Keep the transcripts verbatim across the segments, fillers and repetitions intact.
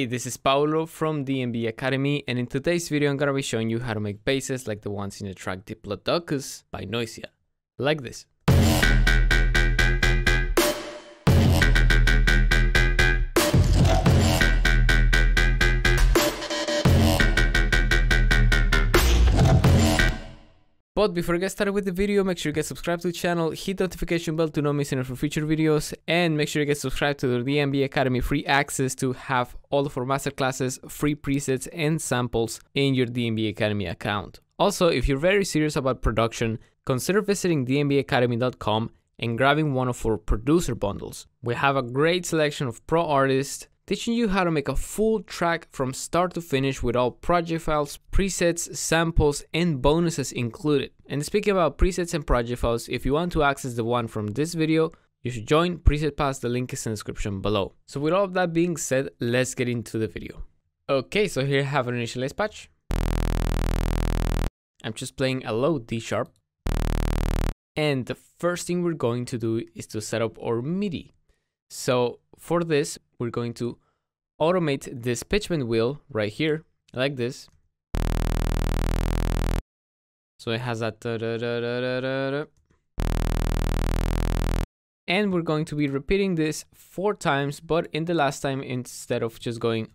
Hey, this is Paolo from D N B Academy, and in today's video I'm gonna be showing you how to make basses like the ones in the track Diplodocus by Noisia, like this. But before I get started with the video, make sure you get subscribed to the channel, hit the notification bell to not miss any for future videos, and make sure you get subscribed to the D N B Academy free access to have all of our masterclasses, free presets and samples in your D N B Academy account. Also, if you're very serious about production, consider visiting d n b academy dot com and grabbing one of our producer bundles. We have a great selection of pro artists teaching you how to make a full track from start to finish with all project files, presets, samples, and bonuses included. And speaking about presets and project files, if you want to access the one from this video, you should join Preset Pass, the link is in the description below. So with all of that being said, let's get into the video. Okay, so here I have an initialized patch. I'm just playing a low D sharp. And the first thing we're going to do is to set up our MIDI. So for this, we're going to automate this pitch bend wheel right here, like this. So it has that da da da da da da. And we're going to be repeating this four times, but in the last time, instead of just going,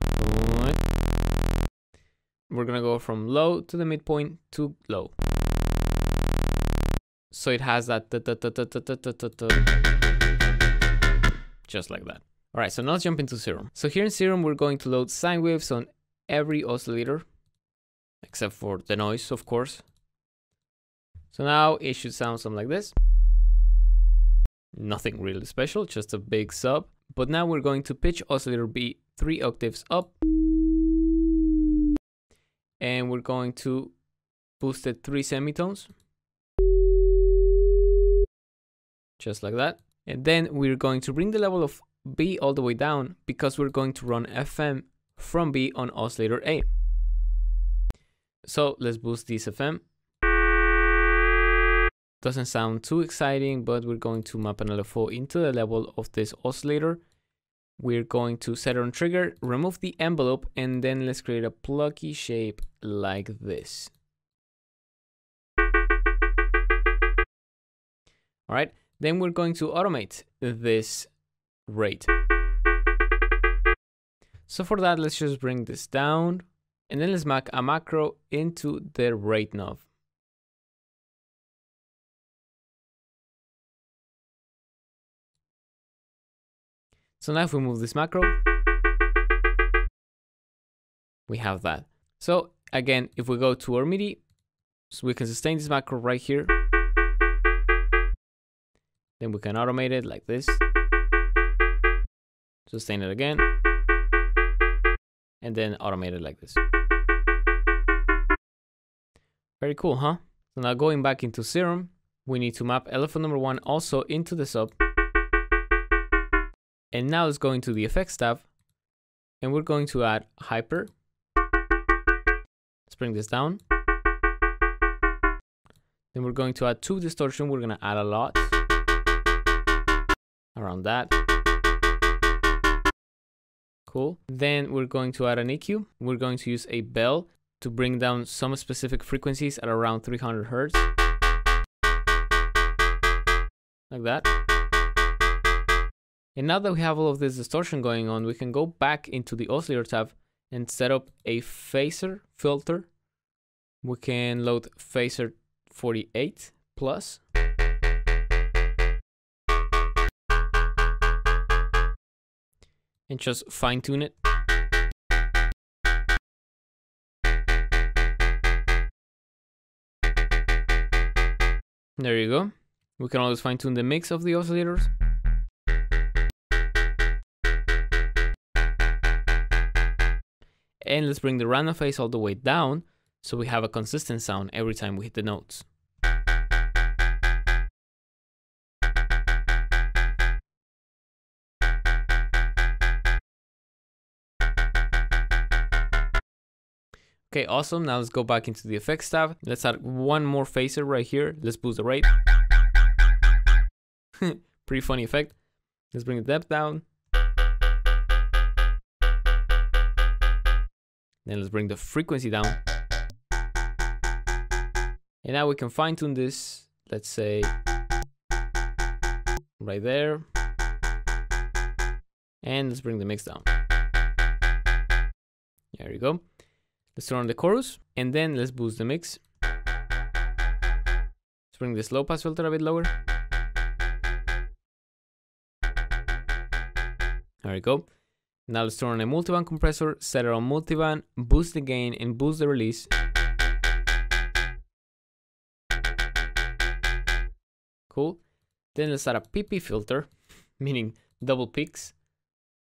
we're gonna go from low to the midpoint to low. So it has that da da da da da da da da, just like that. Alright, so now let's jump into Serum. So here in Serum, we're going to load sine waves on every oscillator, except for the noise, of course. So now it should sound something like this. Nothing really special, just a big sub. But now we're going to pitch oscillator B three octaves up. And we're going to boost it three semitones. Just like that. And then we're going to bring the level of B all the way down because we're going to run F M from B on oscillator A. So let's boost this F M. Doesn't sound too exciting, but we're going to map an L F O into the level of this oscillator. We're going to set on trigger, remove the envelope, and then let's create a plucky shape like this. All right, then we're going to automate this rate. So for that, let's just bring this down and then let's make a macro into the rate knob. So now if we move this macro, we have that. So again, if we go to our MIDI, so we can sustain this macro right here. Then we can automate it like this. Sustain it again, and then automate it like this. Very cool, huh? So now going back into Serum, we need to map elephant number one also into the sub. And now let's go into the effects tab, and we're going to add hyper. Let's bring this down. Then we're going to add two distortion. We're gonna add a lot around that. Cool. Then we're going to add an E Q. We're going to use a bell to bring down some specific frequencies at around three hundred hertz. Like that. And now that we have all of this distortion going on, we can go back into the oscillator tab and set up a phaser filter. We can load phaser forty-eight plus. And just fine tune it. There you go. We can always fine tune the mix of the oscillators. And let's bring the random phase all the way down so we have a consistent sound every time we hit the notes. Okay, awesome. Now let's go back into the effects tab. Let's add one more phaser right here. Let's boost the rate. Pretty funny effect. Let's bring the depth down. Then let's bring the frequency down. And now we can fine tune this, let's say, right there. And let's bring the mix down. There we go. Let's turn on the chorus and then let's boost the mix. Let's bring this low pass filter a bit lower. There we go. Now let's turn on a multiband compressor, set it on multiband, boost the gain and boost the release. Cool. Then let's add a P P filter, meaning double peaks,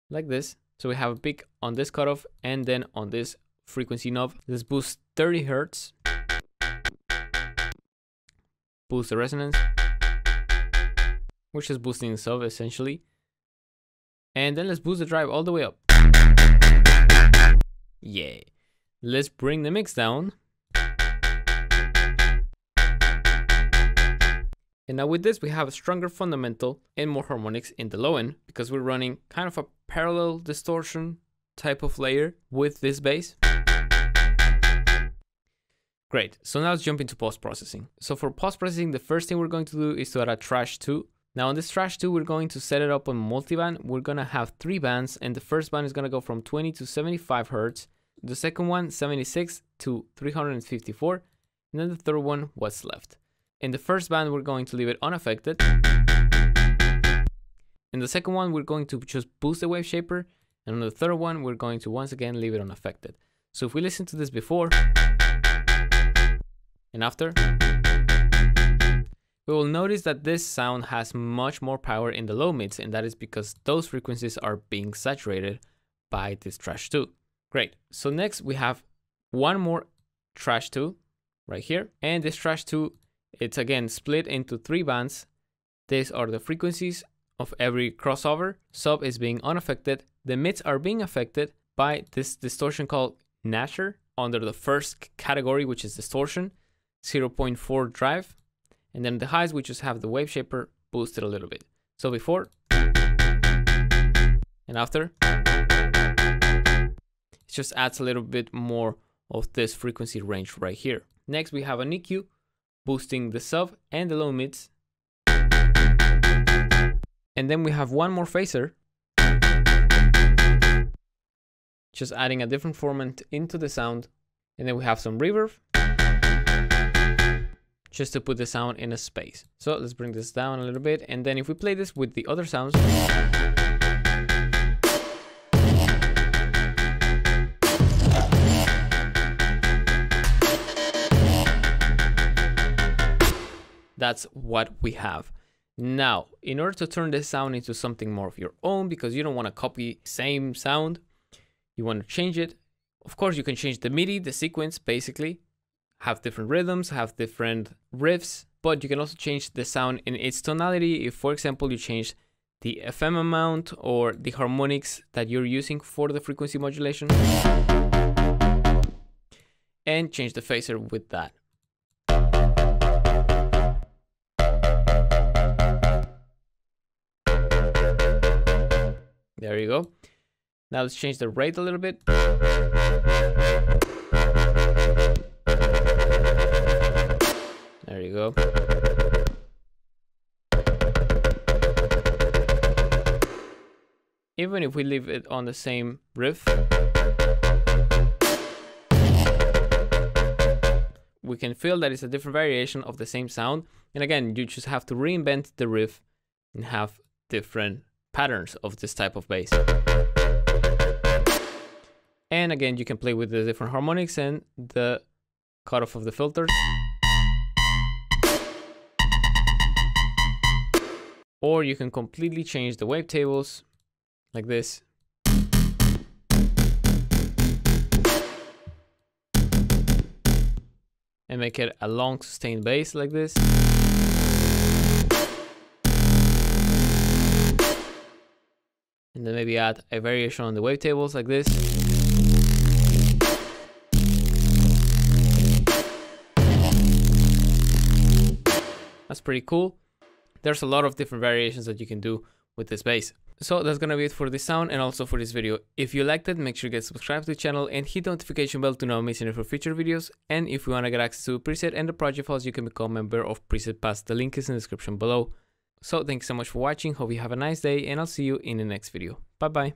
like this. So we have a peak on this cutoff and then on this frequency knob. Let's boost thirty hertz. Boost the resonance. Which is boosting the sub essentially. And then let's boost the drive all the way up. Yay. Let's bring the mix down. And now with this, we have a stronger fundamental and more harmonics in the low end because we're running kind of a parallel distortion type of layer with this bass. Great. So now let's jump into post-processing. So for post-processing, the first thing we're going to do is to add a Trash two. Now on this Trash two, we're going to set it up on multiband. We're going to have three bands, and the first band is going to go from twenty to seventy-five hertz. The second one, seventy-six to three hundred fifty-four. And then the third one, what's left. In the first band, we're going to leave it unaffected. In the second one, we're going to just boost the wave shaper. And on the third one, we're going to once again leave it unaffected. So if we listen to this before and after, we will notice that this sound has much more power in the low mids, and that is because those frequencies are being saturated by this Trash two. Great. So next we have one more Trash two right here, and this Trash two, it's again split into three bands. These are the frequencies of every crossover. Sub is being unaffected. The mids are being affected by this distortion called Nasher under the first category, which is distortion, zero point four drive. And then the highs, we just have the wave shaper boosted a little bit. So before and after, it just adds a little bit more of this frequency range right here. Next, we have an E Q boosting the sub and the low mids. And then we have one more phaser, just adding a different formant into the sound. And then we have some reverb, just to put the sound in a space. So let's bring this down a little bit, and then if we play this with the other sounds, that's what we have. Now, in order to turn this sound into something more of your own, because you don't want to copy same sound, you want to change it. Of course, you can change the MIDI, the sequence, basically. Have different rhythms, have different riffs, but you can also change the sound in its tonality. If, for example, you change the F M amount or the harmonics that you're using for the frequency modulation, and change the phaser with that. There you go. Now let's change the rate a little bit. There you go. Even if we leave it on the same riff, we can feel that it's a different variation of the same sound. And again, you just have to reinvent the riff and have different patterns of this type of bass. And again, you can play with the different harmonics and the cutoff of the filters. Or you can completely change the wavetables, like this. And make it a long sustained bass, like this. And then maybe add a variation on the wavetables, like this. That's pretty cool. There's a lot of different variations that you can do with this bass. So that's gonna be it for this sound and also for this video. If you liked it, make sure you get subscribed to the channel and hit the notification bell to not miss any for future videos. And if you wanna get access to preset and the project files, you can become a member of Preset Pass. The link is in the description below. So thanks so much for watching, hope you have a nice day, and I'll see you in the next video. Bye bye.